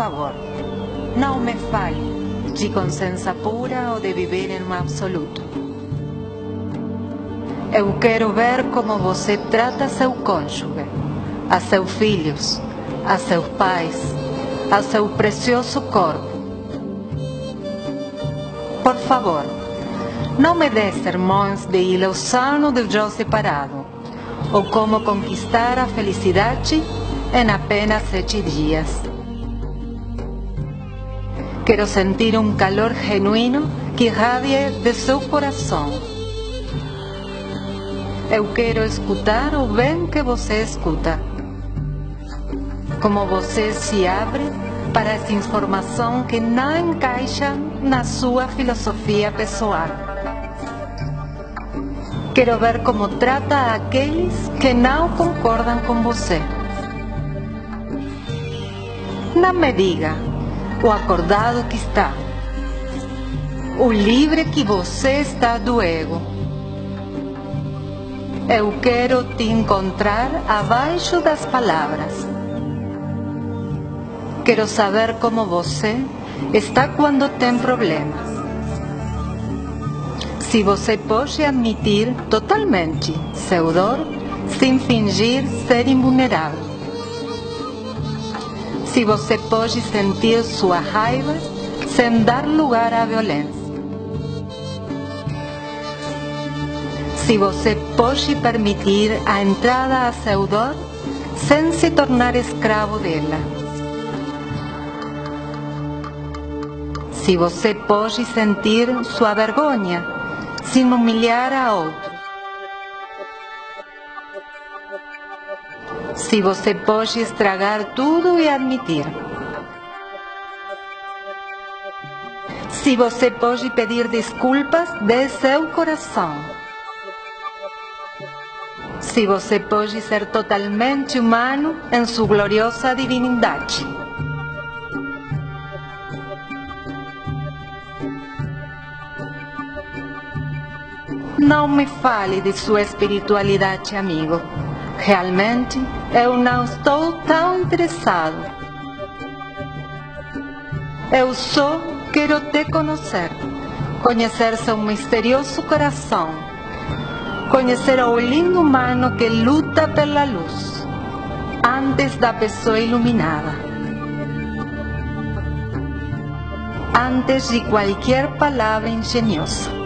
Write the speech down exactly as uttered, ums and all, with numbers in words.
favor, não me fale de consciência pura ou de viver em um absoluto. Eu quero ver como você trata seu cônjuge, a seus filhos, a seus pais, a seu precioso corpo. Por favor, não me dê sermões de ilusão ou de eu separado, ou como conquistar a felicidade em apenas sete dias. Quero sentir um calor genuíno que irradie de seu coração. Eu quero escutar o bem que você escuta. Como você se abre para essa informação que não encaixa na sua filosofia pessoal. Quero ver como trata aqueles que não concordam com você. Não me diga o acordado que está, o livre que você está do ego. Eu quero te encontrar abaixo das palavras. Quero saber como você está quando tem problemas. Se você pode admitir totalmente seu dor, sem fingir ser invulnerável. Se você pode sentir sua raiva, sem dar lugar à violência. Se você pode permitir a entrada a seu dor, sem se tornar escravo dela. Se você pode sentir sua vergonha, sem humilhar a outro. Se você pode estragar tudo e admitir. Se você pode pedir desculpas de seu coração. Se você pode ser totalmente humano em sua gloriosa divindade. Não me fale de sua espiritualidade, amigo. Realmente, eu não estou tão interessado. Eu só quero te conhecer, conhecer seu misterioso coração, conhecer o lindo humano que luta pela luz, antes da pessoa iluminada, antes de qualquer palavra engenhosa.